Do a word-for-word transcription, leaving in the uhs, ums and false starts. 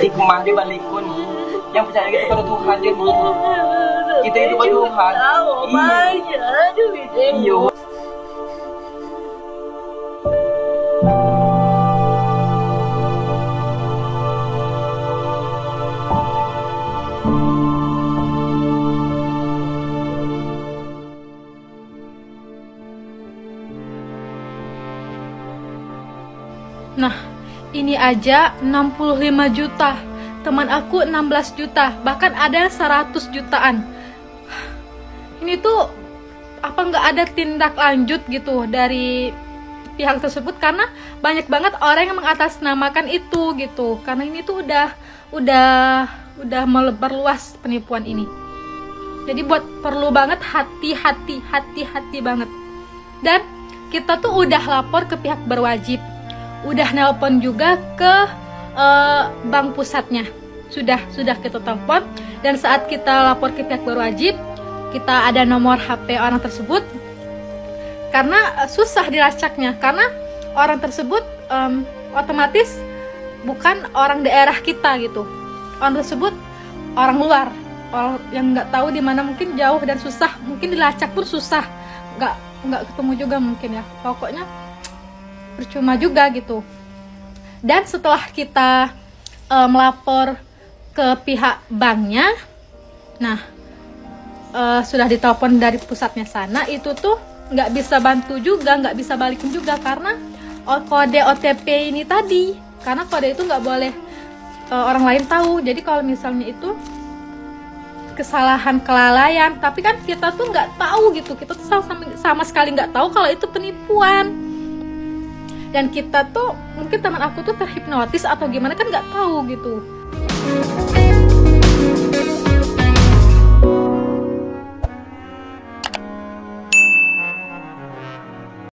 Ikumah di balikun. Yang percaya kita pada Tuhan dia bu. Kita itu pada Tuhan. Iya. Nah, ini aja enam puluh lima juta. Teman aku enam belas juta, bahkan ada seratus jutaan. Ini tuh apa nggak ada tindak lanjut gitu dari pihak tersebut, karena banyak banget orang yang mengatasnamakan itu gitu. Karena ini tuh udah udah udah melebar luas penipuan ini. Jadi buat perlu banget hati-hati, hati-hati banget. Dan kita tuh udah lapor ke pihak berwajib. Udah nelpon juga ke uh, bank pusatnya, sudah sudah kita telepon, dan saat kita lapor ke pihak berwajib kita ada nomor H P orang tersebut, karena susah dilacaknya, karena orang tersebut um, otomatis bukan orang daerah kita gitu. Orang tersebut orang luar, orang yang nggak tahu di mana, mungkin jauh dan susah, mungkin dilacak pun susah, nggak nggak ketemu juga mungkin ya. Pokoknya percuma juga gitu. Dan setelah kita e, melapor ke pihak banknya, nah e, sudah ditelepon dari pusatnya sana, itu tuh nggak bisa bantu juga, nggak bisa balikin juga, karena kode O T P ini tadi, karena kode itu nggak boleh e, orang lain tahu. Jadi kalau misalnya itu kesalahan, kelalaian, tapi kan kita tuh nggak tahu gitu, kita tuh sama, sama sekali nggak tahu kalau itu penipuan. Dan kita tuh mungkin teman aku tuh terhipnotis atau gimana, kan nggak tahu gitu.